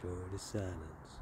secure the silence.